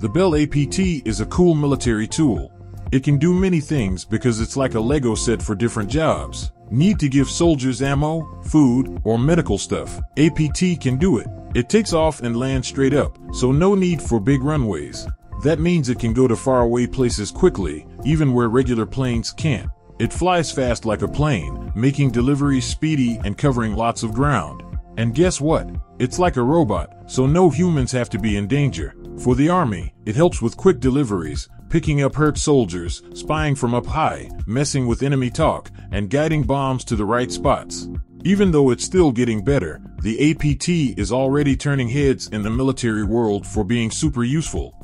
The Bell APT is a cool military tool. It can do many things because it's like a Lego set for different jobs. Need to give soldiers ammo, food, or medical stuff? APT can do it. It takes off and lands straight up, so no need for big runways. That means it can go to faraway places quickly, even where regular planes can't. It flies fast like a plane, making deliveries speedy and covering lots of ground. And guess what? It's like a robot, so no humans have to be in danger. For the Army, it helps with quick deliveries, picking up hurt soldiers, spying from up high, messing with enemy talk, and guiding bombs to the right spots. Even though it's still getting better, the APT is already turning heads in the military world for being super useful.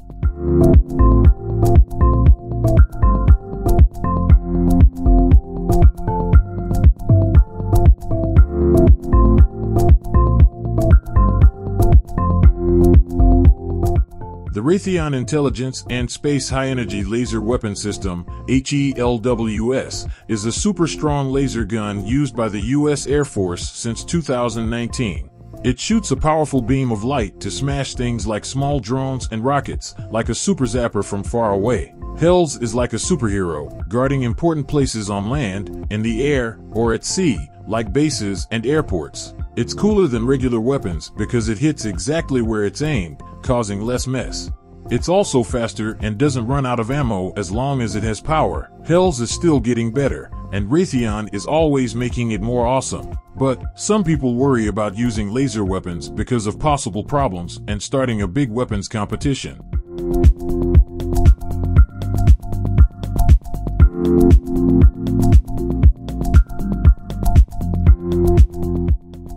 The Raytheon Intelligence and Space High Energy Laser Weapon System, HELWS, is a super strong laser gun used by the U.S. Air Force since 2019. It shoots a powerful beam of light to smash things like small drones and rockets, like a super zapper from far away. HELWS is like a superhero, guarding important places on land, in the air, or at sea, like bases and airports. It's cooler than regular weapons because it hits exactly where it's aimed, causing less mess. It's also faster and doesn't run out of ammo as long as it has power. HELWS is still getting better, and Raytheon is always making it more awesome. But some people worry about using laser weapons because of possible problems and starting a big weapons competition.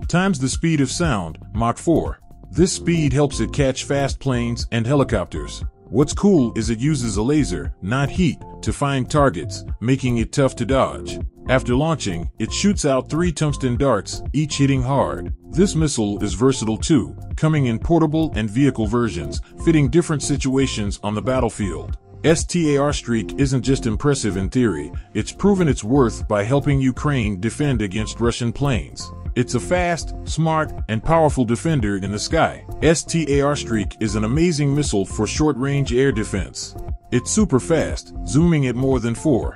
Times the speed of sound, Mach 4. This speed helps it catch fast planes and helicopters. What's cool is it uses a laser, not heat, to find targets, making it tough to dodge. After launching, it shoots out 3 tungsten darts, each hitting hard. This missile is versatile too, coming in portable and vehicle versions, fitting different situations on the battlefield. Starstreak isn't just impressive in theory, it's proven its worth by helping Ukraine defend against Russian planes. It's a fast, smart, and powerful defender in the sky. Starstreak is an amazing missile for short-range air defense. It's super fast, zooming at more than 4.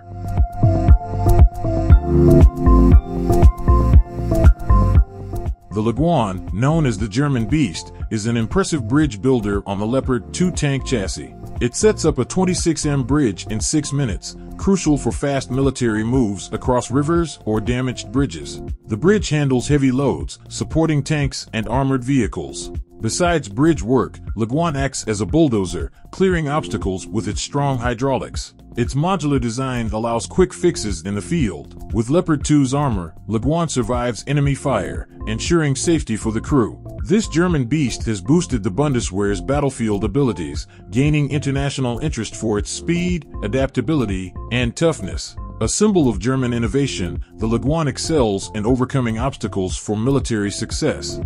The Leguan, known as the German Beast, is an impressive bridge builder on the Leopard 2 tank chassis. It sets up a 26 m bridge in 6 minutes, crucial for fast military moves across rivers or damaged bridges. The bridge handles heavy loads, supporting tanks and armored vehicles. Besides bridge work, Leguan acts as a bulldozer, clearing obstacles with its strong hydraulics. Its modular design allows quick fixes in the field. With Leopard 2's armor, Leguan survives enemy fire, ensuring safety for the crew. This German beast has boosted the Bundeswehr's battlefield abilities, gaining international interest for its speed, adaptability, and toughness. A symbol of German innovation, the Leguan excels in overcoming obstacles for military success.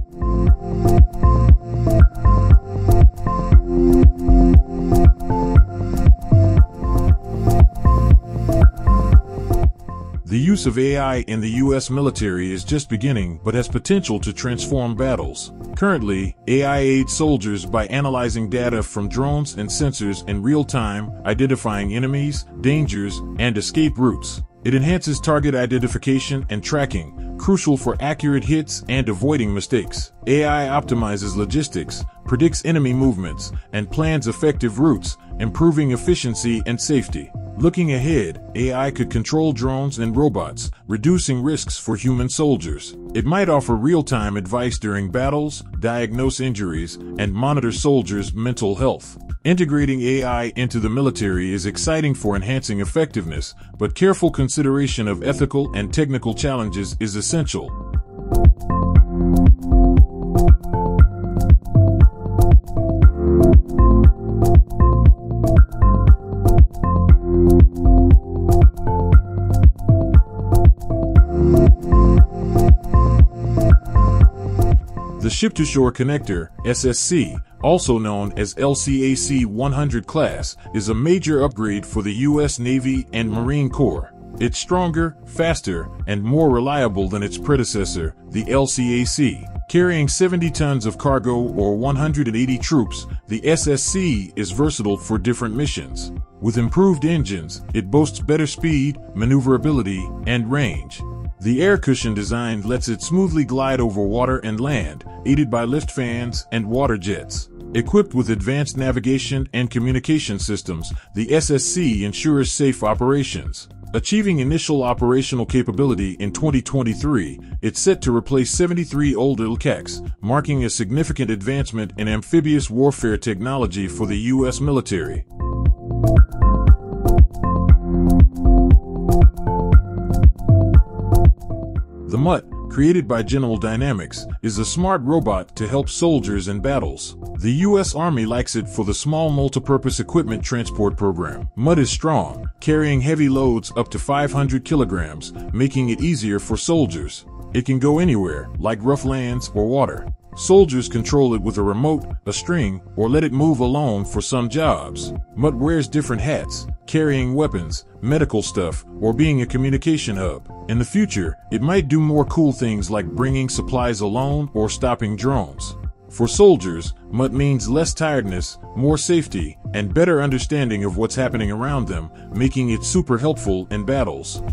The use of AI in the U.S. military is just beginning but has potential to transform battles. Currently, AI aids soldiers by analyzing data from drones and sensors in real time, identifying enemies, dangers, and escape routes. It enhances target identification and tracking, crucial for accurate hits and avoiding mistakes. AI optimizes logistics, predicts enemy movements, and plans effective routes, improving efficiency and safety. Looking ahead, AI could control drones and robots, reducing risks for human soldiers. It might offer real-time advice during battles, diagnose injuries, and monitor soldiers' mental health. Integrating AI into the military is exciting for enhancing effectiveness, but careful consideration of ethical and technical challenges is essential. The Ship-to-Shore Connector, SSC, also known as LCAC-100 class, is a major upgrade for the U.S. Navy and Marine Corps. It's stronger, faster, and more reliable than its predecessor, the LCAC. Carrying 70 tons of cargo or 180 troops, the SSC is versatile for different missions. With improved engines, it boasts better speed, maneuverability, and range. The air cushion design lets it smoothly glide over water and land, aided by lift fans and water jets. Equipped with advanced navigation and communication systems, the SSC ensures safe operations. Achieving initial operational capability in 2023, it's set to replace 73 old LCACs, marking a significant advancement in amphibious warfare technology for the U.S. military. The MUTT, created by General Dynamics, is a smart robot to help soldiers in battles. The U.S. Army likes it for the small multipurpose equipment transport program. MUTT is strong, carrying heavy loads up to 500 kilograms, making it easier for soldiers. It can go anywhere, like rough lands or water. Soldiers control it with a remote, a string, or let it move alone for some jobs. MUTT wears different hats, carrying weapons, medical stuff, or being a communication hub. In the future, it might do more cool things like bringing supplies alone or stopping drones. For soldiers, MUTT means less tiredness, more safety, and better understanding of what's happening around them, making it super helpful in battles.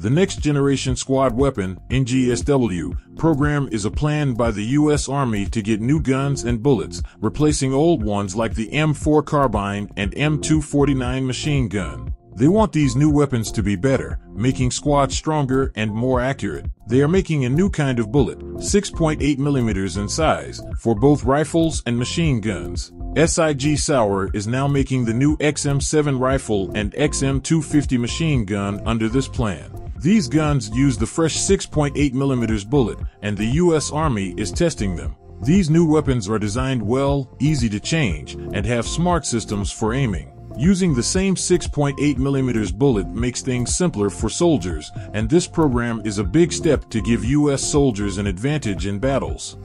The Next Generation Squad Weapon (NGSW) program is a plan by the U.S. Army to get new guns and bullets, replacing old ones like the M4 carbine and M249 machine gun. They want these new weapons to be better, making squads stronger and more accurate. They are making a new kind of bullet, 6.8 millimeters in size, for both rifles and machine guns. SIG Sauer is now making the new XM7 rifle and XM250 machine gun under this plan. These guns use the fresh 6.8 mm bullet, and the U.S. Army is testing them. These new weapons are designed well, easy to change, and have smart systems for aiming. Using the same 6.8 mm bullet makes things simpler for soldiers, and this program is a big step to give U.S. soldiers an advantage in battles.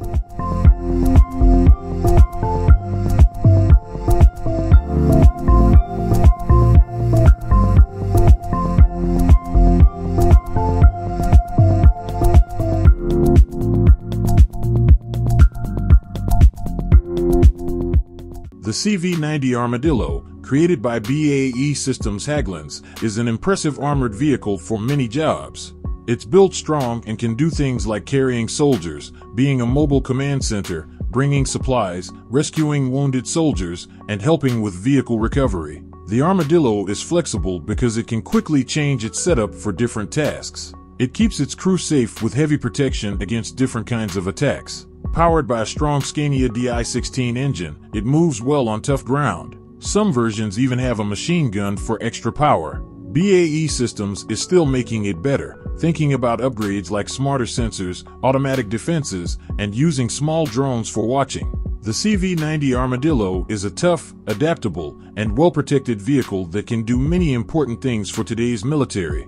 The CV90 Armadillo, created by BAE Systems Hagglunds, is an impressive armored vehicle for many jobs. It's built strong and can do things like carrying soldiers, being a mobile command center, bringing supplies, rescuing wounded soldiers, and helping with vehicle recovery. The Armadillo is flexible because it can quickly change its setup for different tasks. It keeps its crew safe with heavy protection against different kinds of attacks. Powered by a strong Scania DI-16 engine, it moves well on tough ground. Some versions even have a machine gun for extra power. BAE Systems is still making it better, thinking about upgrades like smarter sensors, automatic defenses, and using small drones for watching. The CV90 Armadillo is a tough, adaptable, and well-protected vehicle that can do many important things for today's military.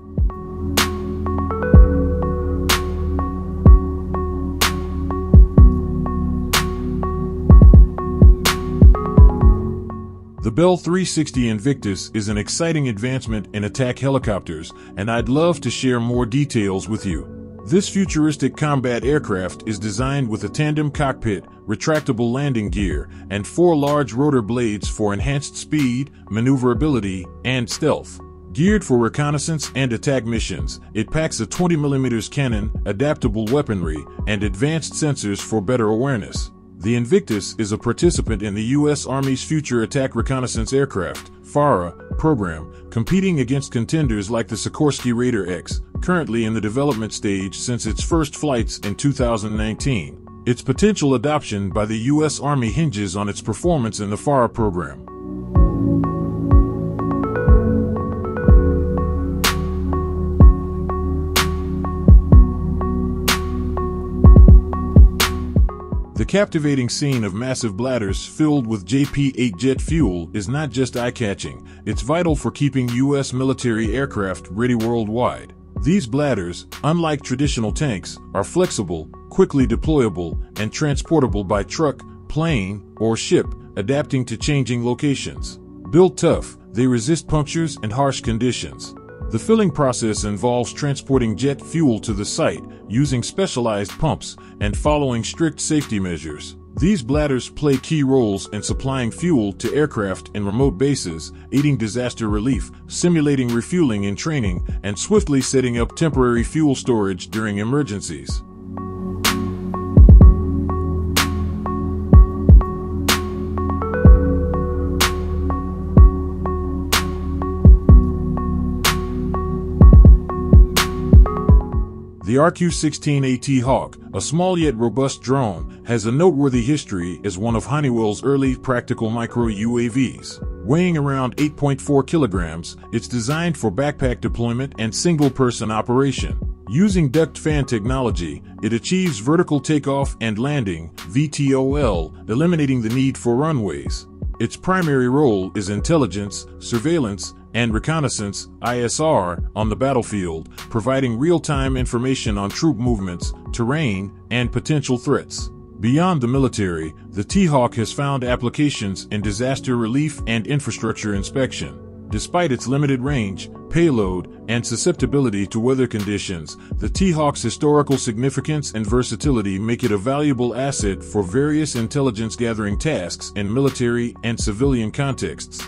The Bell 360 Invictus is an exciting advancement in attack helicopters, and I'd love to share more details with you. This futuristic combat aircraft is designed with a tandem cockpit, retractable landing gear, and four large rotor blades for enhanced speed, maneuverability, and stealth. Geared for reconnaissance and attack missions, it packs a 20mm cannon, adaptable weaponry, and advanced sensors for better awareness. The Invictus is a participant in the U.S. Army's Future Attack Reconnaissance Aircraft (FARA) program, competing against contenders like the Sikorsky Raider X, currently in the development stage since its first flights in 2019. Its potential adoption by the U.S. Army hinges on its performance in the FARA program. The captivating scene of massive bladders filled with JP-8 jet fuel is not just eye-catching, it's vital for keeping U.S. military aircraft ready worldwide. These bladders, unlike traditional tanks, are flexible, quickly deployable and transportable by truck, plane, or ship, adapting to changing locations. Built tough, they resist punctures and harsh conditions. The filling process involves transporting jet fuel to the site, using specialized pumps, and following strict safety measures. These bladders play key roles in supplying fuel to aircraft in remote bases, aiding disaster relief, simulating refueling and training, and swiftly setting up temporary fuel storage during emergencies. The RQ-16A T-Hawk, a small yet robust drone, has a noteworthy history as one of Honeywell's early practical micro-UAVs. Weighing around 8.4 kilograms, it's designed for backpack deployment and single-person operation. Using duct fan technology, it achieves vertical takeoff and landing, VTOL, eliminating the need for runways. Its primary role is intelligence, surveillance, and reconnaissance, ISR, on the battlefield, providing real-time information on troop movements, terrain, and potential threats. Beyond the military, the T-Hawk has found applications in disaster relief and infrastructure inspection. Despite its limited range, payload, and susceptibility to weather conditions, the T-Hawk's historical significance and versatility make it a valuable asset for various intelligence-gathering tasks in military and civilian contexts.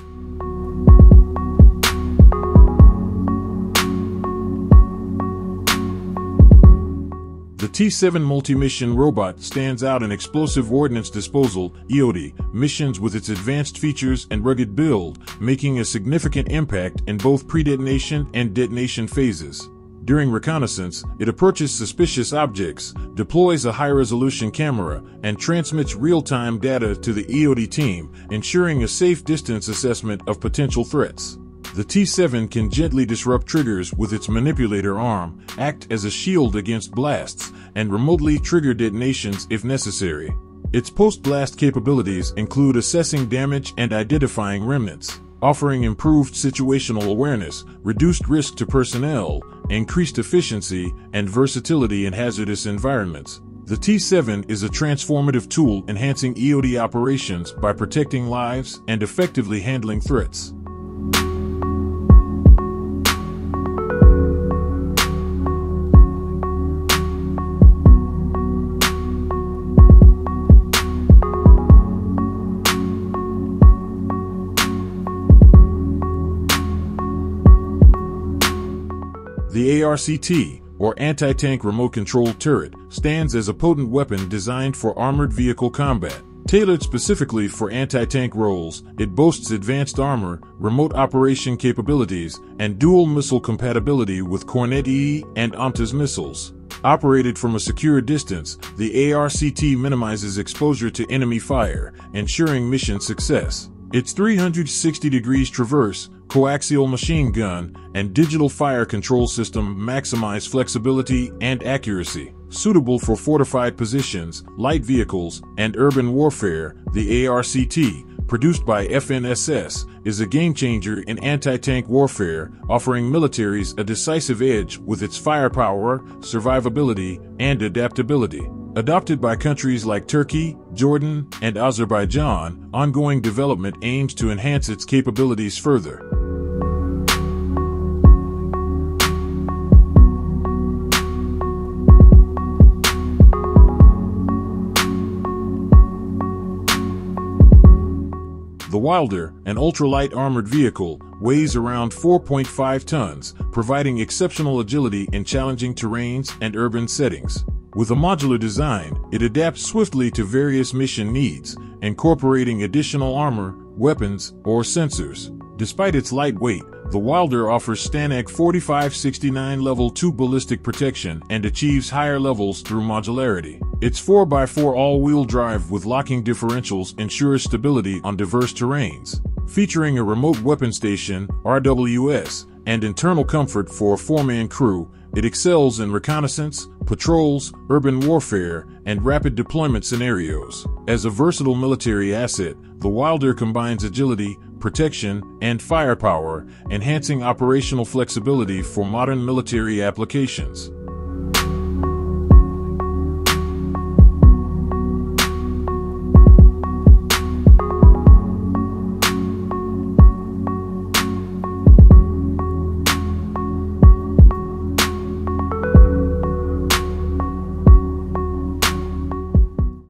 The T7 multi-mission robot stands out in explosive ordnance disposal (EOD) missions with its advanced features and rugged build, making a significant impact in both pre-detonation and detonation phases. During reconnaissance, it approaches suspicious objects, deploys a high-resolution camera, and transmits real-time data to the EOD team, ensuring a safe distance assessment of potential threats. The T7 can gently disrupt triggers with its manipulator arm, act as a shield against blasts, and remotely trigger detonations if necessary. Its post-blast capabilities include assessing damage and identifying remnants, offering improved situational awareness, reduced risk to personnel, increased efficiency, and versatility in hazardous environments. The T7 is a transformative tool enhancing EOD operations by protecting lives and effectively handling threats. The ARCT, or Anti-Tank Remote-Controlled Turret, stands as a potent weapon designed for armored vehicle combat. Tailored specifically for anti-tank roles, it boasts advanced armor, remote operation capabilities, and dual missile compatibility with Cornet-E and AMTAS missiles. Operated from a secure distance, the ARCT minimizes exposure to enemy fire, ensuring mission success. Its 360 degrees traverse, coaxial machine gun, and digital fire control system maximize flexibility and accuracy. Suitable for fortified positions, light vehicles, and urban warfare, the ARCT, produced by FNSS, is a game-changer in anti-tank warfare, offering militaries a decisive edge with its firepower, survivability, and adaptability. Adopted by countries like Turkey, Jordan, and Azerbaijan, ongoing development aims to enhance its capabilities further. The Wilder, an ultralight armored vehicle, weighs around 4.5 tons, providing exceptional agility in challenging terrains and urban settings. With a modular design, it adapts swiftly to various mission needs, incorporating additional armor, weapons, or sensors. Despite its light weight, the Wilder offers STANAG 4569 Level 2 ballistic protection and achieves higher levels through modularity. Its 4x4 all-wheel drive with locking differentials ensures stability on diverse terrains. Featuring a remote weapon station, RWS, and internal comfort for a four-man crew, it excels in reconnaissance, patrols, urban warfare, and rapid deployment scenarios. As a versatile military asset, the Wilder combines agility, protection, and firepower, enhancing operational flexibility for modern military applications.